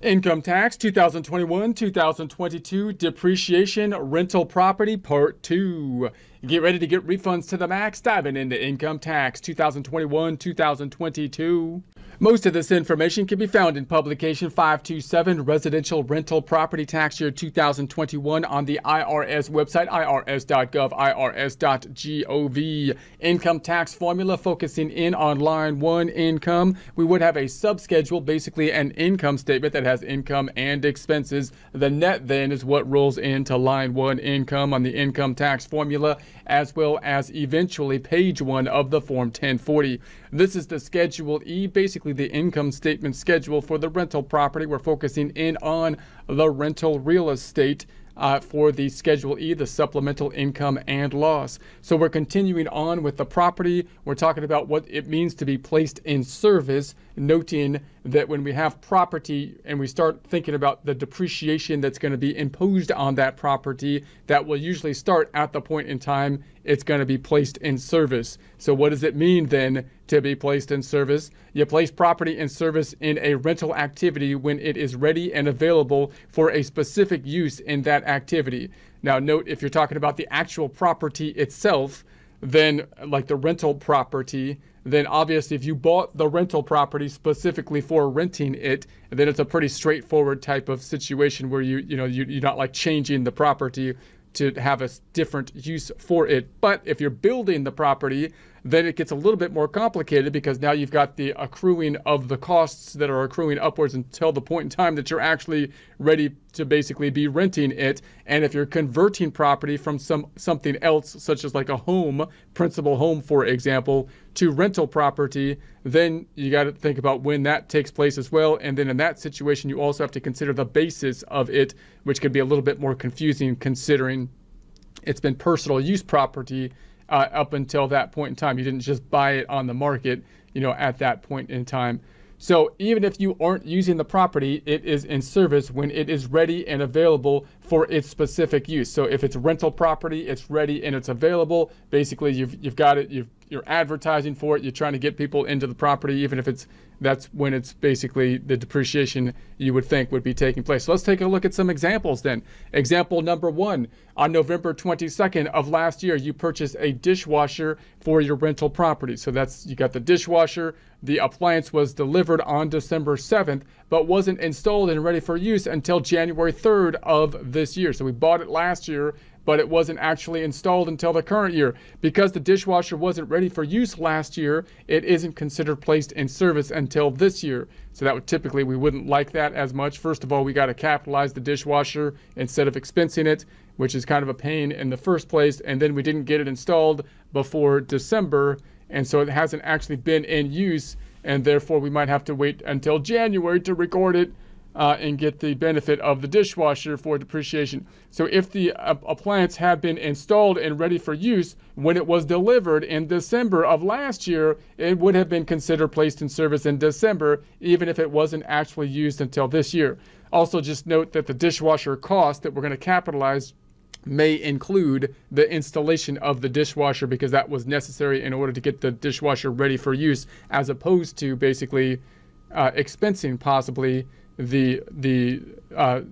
Income Tax 2021-2022 Depreciation Rental Property Part 2. Get ready to get refunds to the max diving into Income Tax 2021-2022. Most of this information can be found in Publication 527 Residential Rental Property Tax Year 2021 on the IRS website, irs.gov, irs.gov. Income tax formula focusing in on line 1 income. We would have a subschedule, basically an income statement that has income and expenses. The net then is what rolls into line 1 income on the income tax formula, as well as eventually page 1 of the Form 1040. This is the Schedule E, basically the income statement schedule for the rental property. We're focusing in on the rental real estate for the Schedule E, the supplemental income and loss. So we're continuing on with the property. We're talking about what it means to be placed in service, noting that when we have property and we start thinking about the depreciation that's going to be imposed on that property, that will usually start at the point in time it's going to be placed in service. So what does it mean then to be placed in service? You place property in service in a rental activity when it is ready and available for a specific use in that activity. Now note, if you're talking about the actual property itself, then like the rental property, then obviously if you bought the rental property specifically for renting it, then it's a pretty straightforward type of situation where you're not like changing the property to have a different use for it. But if you're building the property, then it gets a little bit more complicated, because now you've got the accruing of the costs that are accruing upwards until the point in time that you're actually ready to basically be renting it. And if you're converting property from something else, such as like a home, principal home, for example, to rental property, then you got to think about when that takes place as well. And then in that situation, you also have to consider the basis of it, which could be a little bit more confusing considering it's been personal use property up until that point in time. You didn't just buy it on the market, at that point in time. So even if you aren't using the property, it is in service when it is ready and available for its specific use. So if it's rental property, it's ready and it's available. Basically, you've got it. You're advertising for it. You're trying to get people into the property, even if that's when it's basically the depreciation you would think would be taking place. So let's take a look at some examples then. Example number 1, on November 22nd of last year, you purchased a dishwasher for your rental property. So that's, you got the dishwasher. The appliance was delivered on December 7th, but wasn't installed and ready for use until January 3rd of this year. So we bought it last year, but it wasn't actually installed until the current year. Because the dishwasher wasn't ready for use last year, it isn't considered placed in service until this year. So that would typically, we wouldn't like that as much. First of all, we got to capitalize the dishwasher instead of expensing it, which is kind of a pain in the first place. And then we didn't get it installed before December, and so it hasn't actually been in use, and therefore we might have to wait until January to record it and get the benefit of the dishwasher for depreciation. So if the appliance had been installed and ready for use when it was delivered in December of last year, it would have been considered placed in service in December, even if it wasn't actually used until this year. Also, just note that the dishwasher cost that we're going to capitalize may include the installation of the dishwasher, because that was necessary in order to get the dishwasher ready for use, as opposed to basically expensing possibly the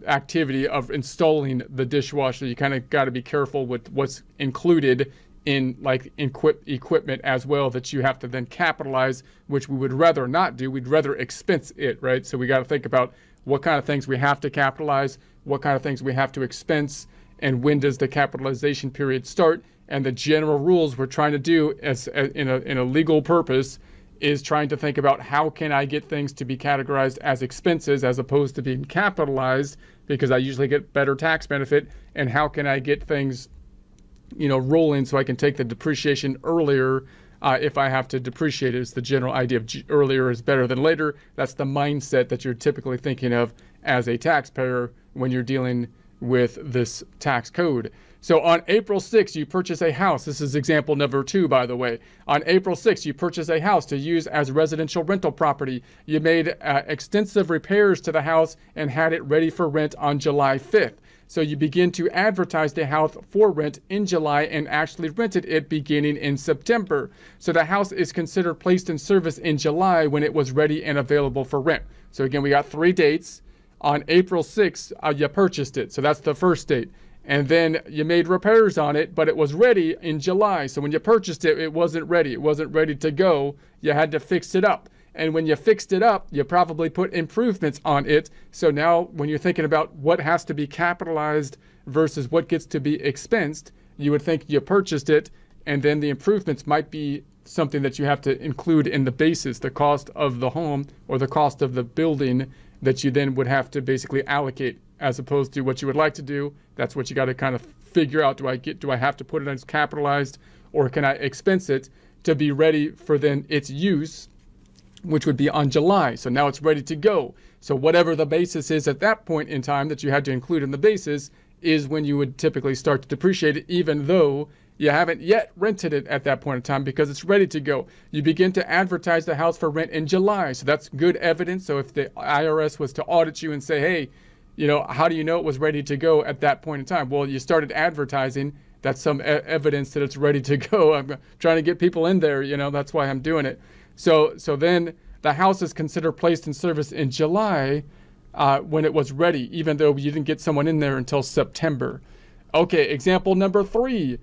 activity of installing the dishwasher. You kind of got to be careful with what's included in like equipment as well, that you have to then capitalize, which we would rather not do. We'd rather expense it, right? So we got to think about what kind of things we have to capitalize, what kind of things we have to expense, and when does the capitalization period start. And the general rules we're trying to do as in a legal purpose is trying to think about how can I get things to be categorized as expenses as opposed to being capitalized, because I usually get better tax benefit, and how can I get things, rolling so I can take the depreciation earlier if I have to depreciate it. It's the general idea of earlier is better than later. That's the mindset that you're typically thinking of as a taxpayer when you're dealing with this tax code. So on April 6th, you purchase a house. This is example number 2, by the way. On April 6th, you purchase a house to use as residential rental property. You made extensive repairs to the house and had it ready for rent on July 5th. So you begin to advertise the house for rent in July and actually rented it beginning in September. So the house is considered placed in service in July when it was ready and available for rent. So again, we got 3 dates. on April 6th, you purchased it. So that's the first date. And then you made repairs on it, but it was ready in July. So when you purchased it, it wasn't ready. It wasn't ready to go. You had to fix it up. And when you fixed it up, you probably put improvements on it. So now when you're thinking about what has to be capitalized versus what gets to be expensed, you would think you purchased it, and then the improvements might be something that you have to include in the basis, the cost of the home or the cost of the building that you then would have to basically allocate, as opposed to what you would like to do. That's what you got to kind of figure out. Do I have to put it as capitalized, or can I expense it to be ready for then its use, which would be on July. So now it's ready to go. So whatever the basis is at that point in time that you had to include in the basis is when you would typically start to depreciate it, even though you haven't yet rented it at that point in time, because it's ready to go. You begin to advertise the house for rent in July. So that's good evidence. So if the IRS was to audit you and say, hey, you know, how do you know it was ready to go at that point in time? Well, you started advertising. That's some evidence that it's ready to go. I'm trying to get people in there, you know, that's why I'm doing it. So then the house is considered placed in service in July when it was ready, even though you didn't get someone in there until September. Okay, example number 3.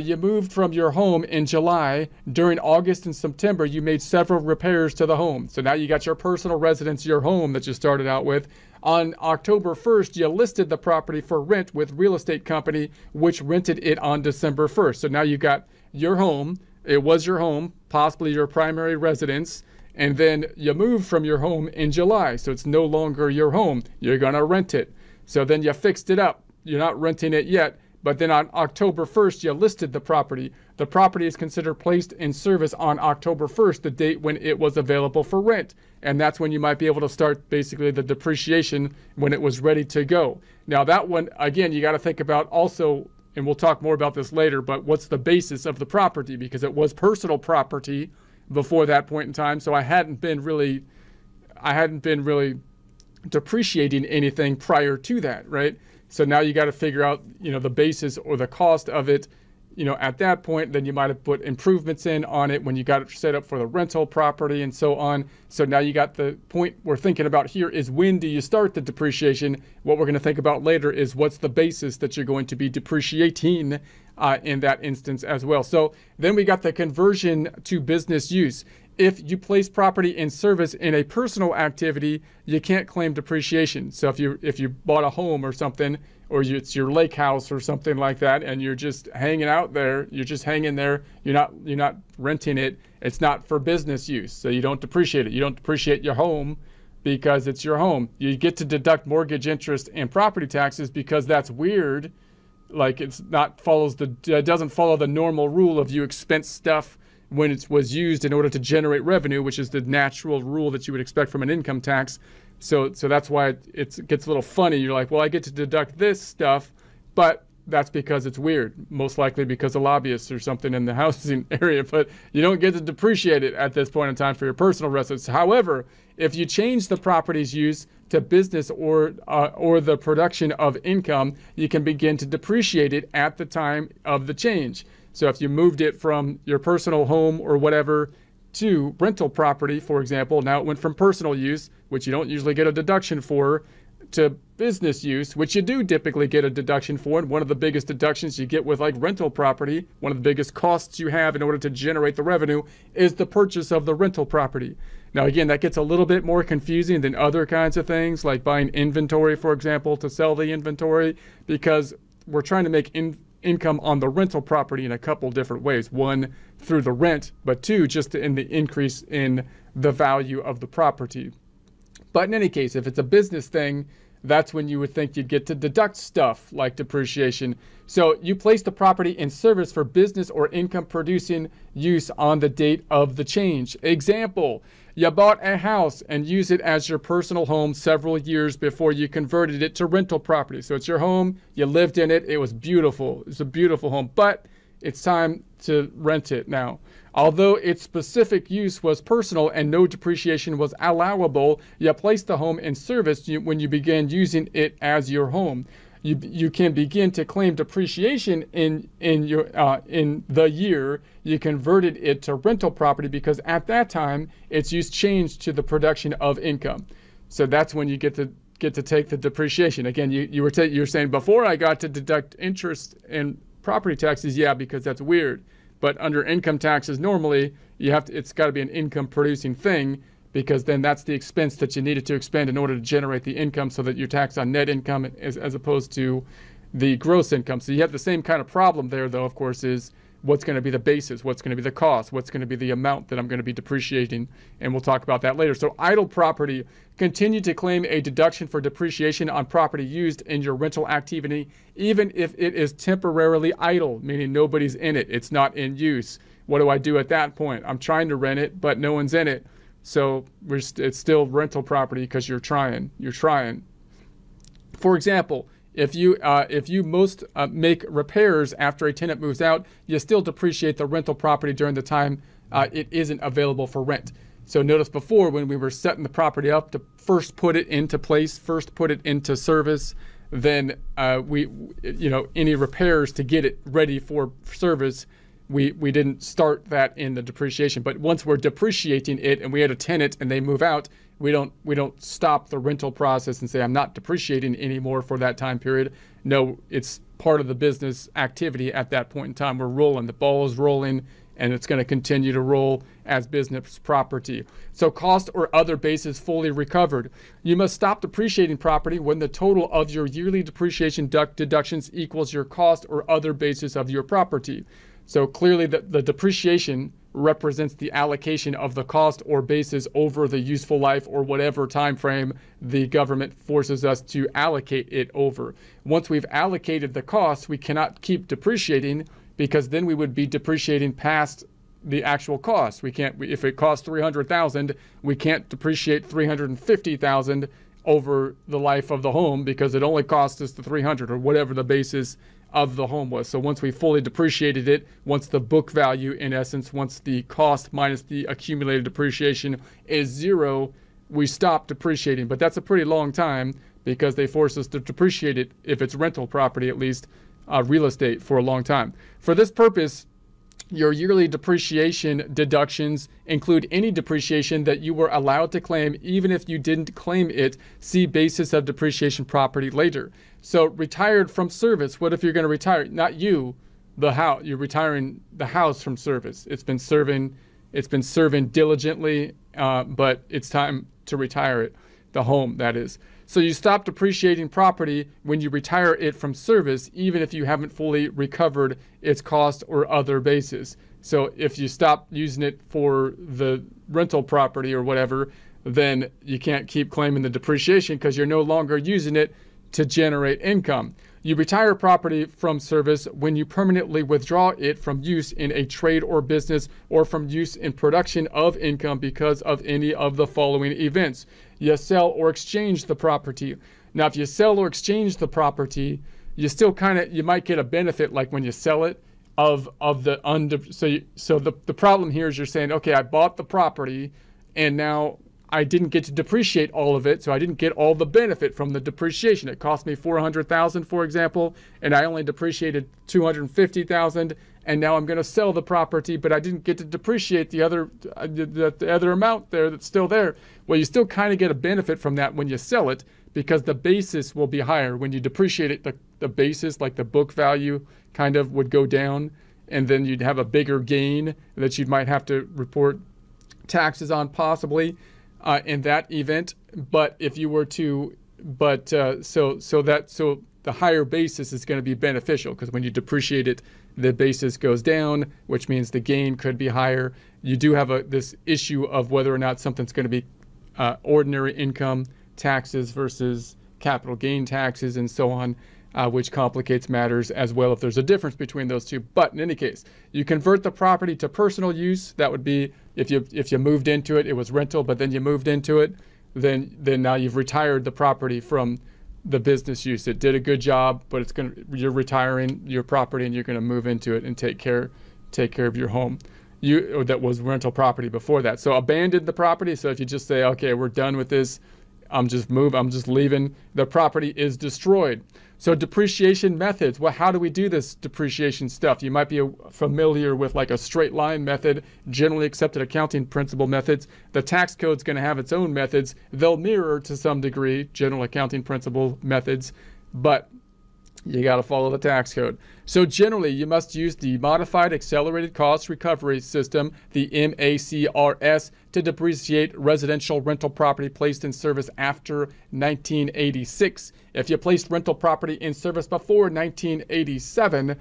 You moved from your home in July. During August and September, you made several repairs to the home. So now you got your personal residence, your home that you started out with. On October 1st, you listed the property for rent with real estate company, which rented it on December 1st. So now you got your home. It was your home, possibly your primary residence. And then you moved from your home in July. So it's no longer your home. You're going to rent it. So then you fixed it up. You're not renting it yet. But then on October 1st, you listed the property. The property is considered placed in service on October 1st, the date when it was available for rent. And that's when you might be able to start basically the depreciation when it was ready to go. Now that one, again, you got to think about also, and we'll talk more about this later, but what's the basis of the property? Because it was personal property before that point in time. So I hadn't been really depreciating anything prior to that, right? So now you got to figure out, you know, the basis or the cost of it, you know, at that point. Then you might have put improvements in on it when you got it set up for the rental property and so on. So now you got the point we're thinking about here is when do you start the depreciation? What we're going to think about later is what's the basis that you're going to be depreciating in that instance as well. So then we got the conversion to business use. If you place property in service in a personal activity, you can't claim depreciation. So if you bought a home or something, or it's your lake house or something like that, and you're just hanging out there, you're just hanging there, you're not renting it, it's not for business use. So you don't depreciate it. You don't depreciate your home because it's your home. You get to deduct mortgage interest and property taxes because that's weird. Like it doesn't follow the normal rule of you expense stuff when it was used in order to generate revenue, which is the natural rule that you would expect from an income tax. So that's why it gets a little funny. You're like, well, I get to deduct this stuff, but that's because it's weird, most likely because of lobbyists or something in the housing area, but you don't get to depreciate it at this point in time for your personal residence. However, if you change the property's use to business or the production of income, you can begin to depreciate it at the time of the change. So if you moved it from your personal home or whatever to rental property, for example, now it went from personal use, which you don't usually get a deduction for, to business use, which you do typically get a deduction for. And one of the biggest deductions you get with like rental property, one of the biggest costs you have in order to generate the revenue is the purchase of the rental property. Now, again, that gets a little bit more confusing than other kinds of things like buying inventory, for example, to sell the inventory, because we're trying to make income on the rental property in a couple different ways. One, through the rent, but two, just in the increase in the value of the property. But in any case, if it's a business thing, that's when you would think you'd get to deduct stuff like depreciation. So you place the property in service for business or income producing use on the date of the change. Example, you bought a house and used it as your personal home several years before you converted it to rental property. So it's your home, you lived in it, it was beautiful. It's a beautiful home, but it's time to rent it now. Although its specific use was personal and no depreciation was allowable, you placed the home in service when you began using it as your home. You can begin to claim depreciation in the year you converted it to rental property because at that time its use changed to the production of income. So that's when you get to get to take the depreciation. Again, you were saying before I got to deduct interest and property taxes, yeah, because that's weird. But under income taxes, normally you have to, it's got to be an income producing thing, because then that's the expense that you needed to expend in order to generate the income, so that you're taxed on net income as opposed to the gross income. So you have the same kind of problem there, though, of course, is what's going to be the basis, what's going to be the cost, what's going to be the amount that I'm going to be depreciating, and we'll talk about that later. So idle property, continue to claim a deduction for depreciation on property used in your rental activity, even if it is temporarily idle, meaning nobody's in it, it's not in use. What do I do at that point? I'm trying to rent it, but no one's in it. So it's still rental property because you're trying. For example, if you make repairs after a tenant moves out, you still depreciate the rental property during the time it isn't available for rent. So notice before, when we were setting the property up to first put it into place, first put it into service, then any repairs to get it ready for service, we didn't start that in the depreciation. But once we're depreciating it and we had a tenant and they move out, we don't stop the rental process and say, I'm not depreciating anymore for that time period. No, it's part of the business activity at that point in time. We're rolling, the ball is rolling, and it's going to continue to roll as business property. So cost or other basis fully recovered. You must stop depreciating property when the total of your yearly depreciation deductions equals your cost or other basis of your property. So clearly the depreciation represents the allocation of the cost or basis over the useful life or whatever time frame the government forces us to allocate it over. Once we've allocated the cost, we cannot keep depreciating, because then we would be depreciating past the actual cost. We can't, if it costs $300,000, we can't depreciate $350,000 over the life of the home, because it only cost us the $300,000 or whatever the basis of the home was. So once we fully depreciated it, once the book value, in essence, once the cost minus the accumulated depreciation is zero, we stop depreciating. But that's a pretty long time, because they force us to depreciate it, if it's rental property, at least real estate, for a long time. For this purpose, your yearly depreciation deductions include any depreciation that you were allowed to claim, even if you didn't claim it. See basis of depreciation property later. So retired from service, what if you're going to retire? Not you, the house. You're retiring the house from service. It's been serving diligently, but it's time to retire it, the home, that is. So you stop depreciating property when you retire it from service, even if you haven't fully recovered its cost or other basis. So if you stop using it for the rental property or whatever, then you can't keep claiming the depreciation, because you're no longer using it to generate income. You retire property from service when you permanently withdraw it from use in a trade or business, or from use in production of income because of any of the following events. You sell or exchange the property. Now, if you sell or exchange the property, you still kind of, you might get a benefit, like when you sell it, of the so the problem here is you're saying, okay, I bought the property and now I didn't get to depreciate all of it, so I didn't get all the benefit from the depreciation. It cost me $400,000, for example, and I only depreciated $250,000, and now I'm going to sell the property, but I didn't get to depreciate the other amount there that's still there. Well, you still kind of get a benefit from that when you sell it, because the basis will be higher. When you depreciate it, the basis, like the book value, kind of would go down, and then you'd have a bigger gain that you might have to report taxes on, possibly. In that event. But if you were to, so the higher basis is going to be beneficial, because when you depreciate it, the basis goes down, which means the gain could be higher. You do have this issue of whether or not something's going to be ordinary income taxes versus capital gain taxes and so on, which complicates matters as well, if there's a difference between those two. But in any case, you convert the property to personal use. That would be, if you moved into it, it was rental, but then you moved into it, then now you've retired the property from the business use. It did a good job, but you're retiring your property and you're going to move into it and take care of your home. That was rental property before that. So abandon the property. So if you just say, okay, we're done with this, I'm just leaving. The property is destroyed. So depreciation methods. Well, how do we do this depreciation stuff? You might be familiar with like a straight line method, generally accepted accounting principle methods. The tax code's going to have its own methods. They'll mirror to some degree general accounting principle methods, but you got to follow the tax code. So generally, you must use the Modified Accelerated Cost Recovery System, the MACRS, to depreciate residential rental property placed in service after 1986. If you placed rental property in service before 1987,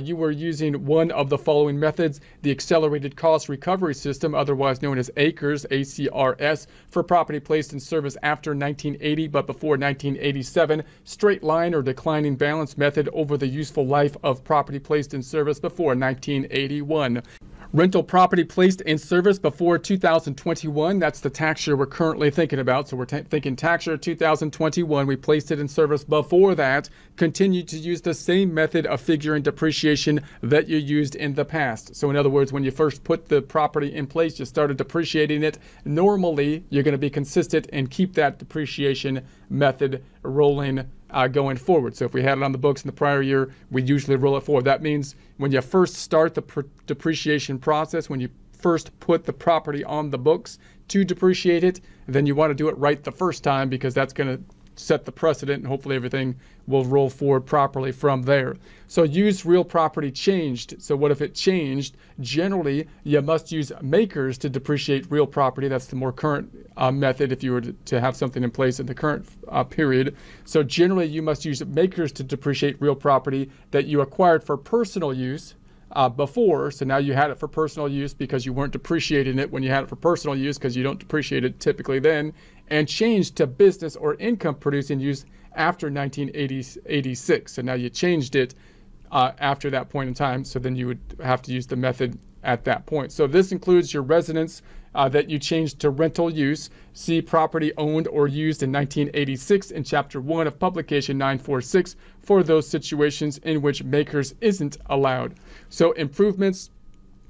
you were using one of the following methods: the Accelerated Cost Recovery System, otherwise known as ACRS, ACRS, for property placed in service after 1980 but before 1987, straight line or declining balance method over the useful life of property placed in service before 1981. Rental property placed in service before 2021, that's the tax year we're currently thinking about. So we're thinking tax year 2021, we placed it in service before that. Continue to use the same method of figuring depreciation that you used in the past. So in other words, when you first put the property in place, you started depreciating it. Normally, you're going to be consistent and keep that depreciation method rolling going forward. So if we had it on the books in the prior year, we usually roll it forward. That means when you first start the depreciation process, when you first put the property on the books to depreciate it, then you want to do it right the first time, because that's going to set the precedent and hopefully everything will roll forward properly from there. So use real property changed. So what if it changed? Generally, you must use makers to depreciate real property. That's the more current method if you were to have something in place in the current period. So generally, you must use makers to depreciate real property that you acquired for personal use before. So now you had it for personal use because you weren't depreciating it when you had it for personal use, because you don't depreciate it typically then, and changed to business or income producing use after 1986. So now you changed it after that point in time. So then you would have to use the method at that point. So this includes your residence that you changed to rental use. See property owned or used in 1986 in Chapter 1 of Publication 946 for those situations in which makers isn't allowed. So improvements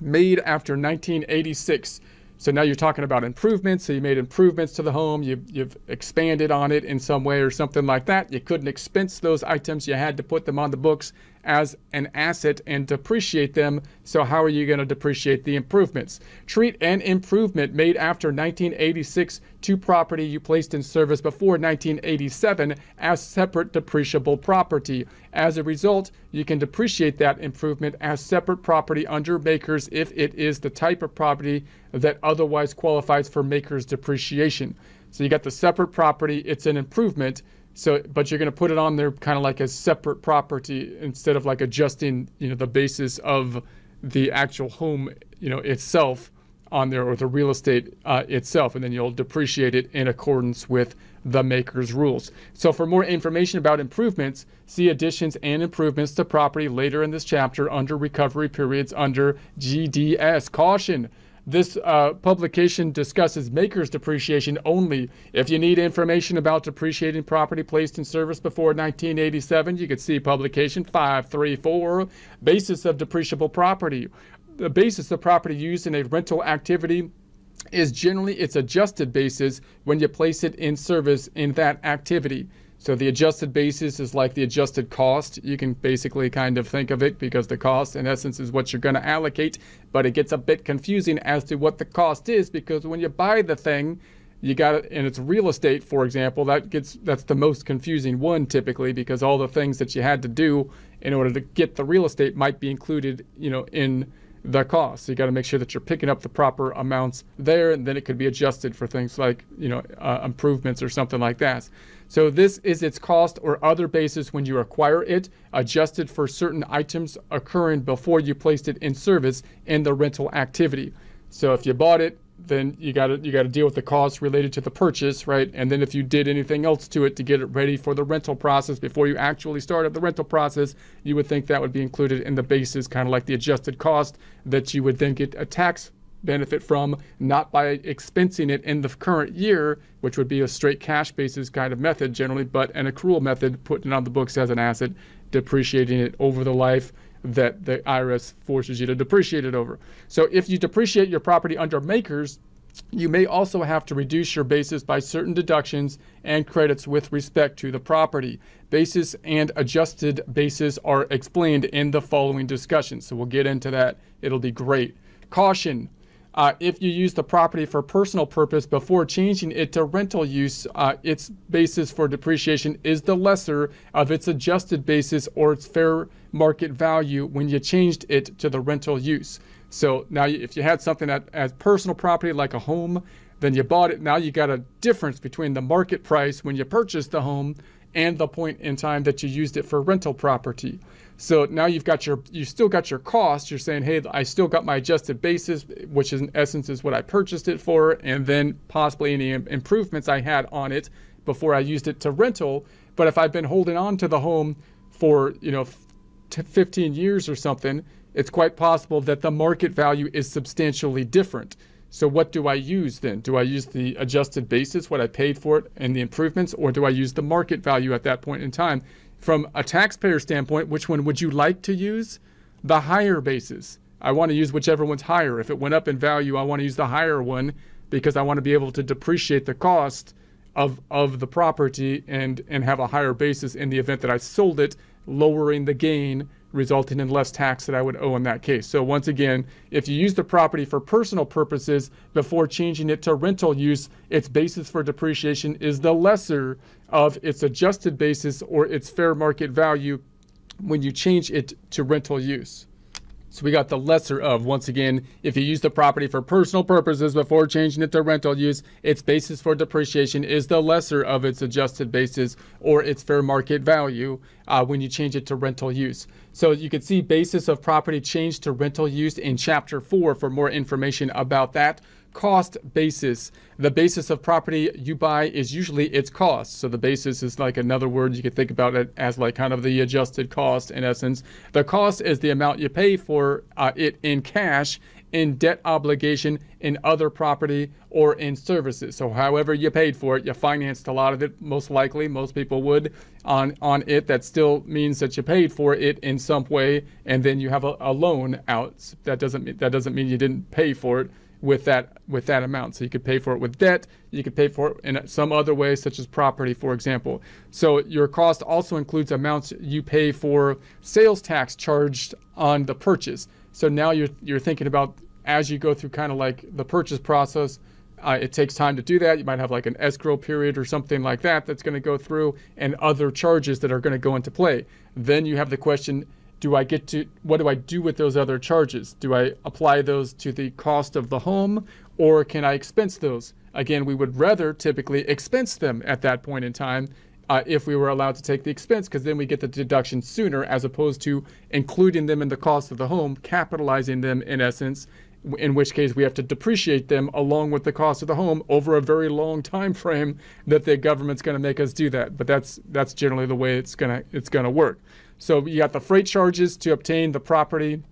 made after 1986. So now you're talking about improvements. So you made improvements to the home. You've expanded on it in some way or something like that. You couldn't expense those items. You had to put them on the books as an asset and depreciate them. So how are you going to depreciate the improvements? Treat an improvement made after 1986 to property you placed in service before 1987 as separate depreciable property. As a result, you can depreciate that improvement as separate property under makers if it is the type of property that otherwise qualifies for makers depreciation. So you got the separate property, it's an improvement. So, but you're going to put it on there kind of like a separate property instead of like adjusting, you know, the basis of the actual home, you know, itself on there, or the real estate itself. And then you'll depreciate it in accordance with the maker's rules. So for more information about improvements, see additions and improvements to property later in this chapter under recovery periods under GDS. Caution. This publication discusses maker's depreciation only. If you need information about depreciating property placed in service before 1987, you could see Publication 534, Basis of Depreciable Property. The basis of property used in a rental activity is generally its adjusted basis when you place it in service in that activity. So the adjusted basis is like the adjusted cost. You can basically kind of think of it, because the cost in essence is what you're going to allocate, but it gets a bit confusing as to what the cost is, because when you buy the thing, you got it, and it's real estate, for example, that's the most confusing one typically, because all the things that you had to do in order to get the real estate might be included, you know, in the cost. So you got to make sure that you're picking up the proper amounts there, and then it could be adjusted for things like, you know, improvements or something like that. So this is its cost or other basis when you acquire it, adjusted for certain items occurring before you placed it in service in the rental activity. So if you bought it, then you got to deal with the costs related to the purchase, right? And then if you did anything else to it to get it ready for the rental process before you actually started the rental process, you would think that would be included in the basis, kind of like the adjusted cost that you would then get a tax benefit from, not by expensing it in the current year, which would be a straight cash basis kind of method generally, but an accrual method, putting it on the books as an asset, depreciating it over the life that the IRS forces you to depreciate it over. So if you depreciate your property under makers, You may also have to reduce your basis by certain deductions and credits with respect to the property. Basis and adjusted basis are explained in the following discussion, so we'll get into that. It'll be great. Caution. If you use the property for personal purpose before changing it to rental use, its basis for depreciation is the lesser of its adjusted basis or its fair market value when you changed it to the rental use. So now if you had something as personal property like a home, then you bought it. Now you got a difference between the market price when you purchased the home and the point in time that you used it for rental property. So now you still got your cost. You're saying, hey, I still got my adjusted basis, which in essence is what I purchased it for, and then possibly any improvements I had on it before I used it to rental. But if I've been holding on to the home for 15 years or something, it's quite possible that the market value is substantially different. So what do I use then? Do I use the adjusted basis, what I paid for it, and the improvements, or do I use the market value at that point in time? From a taxpayer standpoint, which one would you like to use? The higher basis. I want to use whichever one's higher. If it went up in value, I want to use the higher one because I want to be able to depreciate the cost of the property and have a higher basis in the event that I sold it, lowering the gain, resulting in less tax that I would owe in that case. So once again, if you use the property for personal purposes before changing it to rental use, its basis for depreciation is the lesser of its adjusted basis or its fair market value when you change it to rental use. So we got the lesser of, once again, if you use the property for personal purposes before changing it to rental use, its basis for depreciation is the lesser of its adjusted basis or its fair market value when you change it to rental use. So you can see basis of property changed to rental use in Chapter 4 for more information about that. Cost basis. The basis of property you buy is usually its cost. So the basis is like another word. You could think about it as like kind of the adjusted cost in essence. The cost is the amount you pay for it in cash, in debt obligation, in other property, or in services. So however you paid for it, you financed a lot of it, most likely. Most people would on it. That still means that you paid for it in some way, and then you have a loan out. That doesn't mean you didn't pay for it with that amount. So you could pay for it with debt, you could pay for it in some other way, such as property, for example. So your cost also includes amounts you pay for sales tax charged on the purchase. So now you're thinking about, as you go through kind of like the purchase process, it takes time to do that. You might have like an escrow period or something like that that's going to go through, and other charges that are going to go into play. Then you have the question, what do I do with those other charges? Do I apply those to the cost of the home, or can I expense those? Again, we would rather typically expense them at that point in time if we were allowed to take the expense, because then we get the deduction sooner, as opposed to including them in the cost of the home, capitalizing them in essence, in which case we have to depreciate them along with the cost of the home over a very long time frame that the government's going to make us do that. But that's generally the way it's going to work. So you got the freight charges to obtain the property,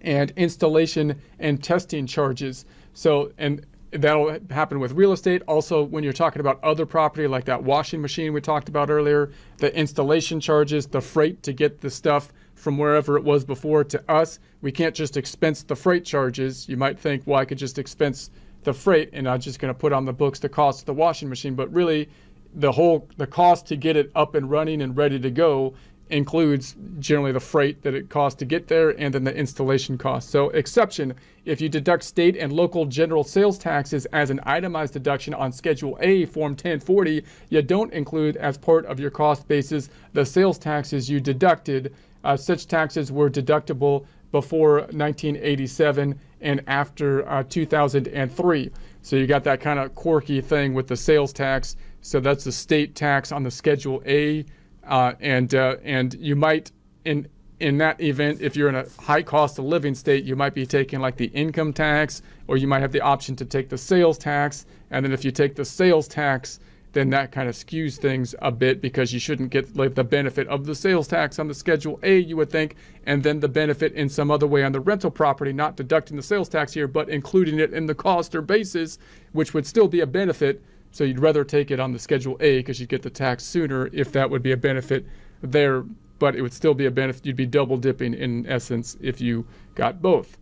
and installation and testing charges. So, and that'll happen with real estate. Also, when you're talking about other property, like that washing machine we talked about earlier, the installation charges, the freight to get the stuff from wherever it was before to us. We can't just expense the freight charges. You might think, well, I could just expense the freight and I'm just going to put on the books the cost of the washing machine. But really, the cost to get it up and running and ready to go includes generally the freight that it costs to get there, and then the installation cost. So exception, if you deduct state and local general sales taxes as an itemized deduction on Schedule A, Form 1040, you don't include as part of your cost basis the sales taxes you deducted. Such taxes were deductible before 1987 and after 2003. So you got that kind of quirky thing with the sales tax. So that's the state tax on the Schedule A. And you might, in that event, if you're in a high cost of living state, you might be taking like the income tax, or you might have the option to take the sales tax. And then if you take the sales tax, then that kind of skews things a bit, because you shouldn't get like the benefit of the sales tax on the Schedule A, you would think, and then the benefit in some other way on the rental property, not deducting the sales tax here, but including it in the cost or basis, which would still be a benefit. So you'd rather take it on the Schedule A because you'd get the tax sooner, if that would be a benefit there, but it would still be a benefit. You'd be double dipping in essence if you got both.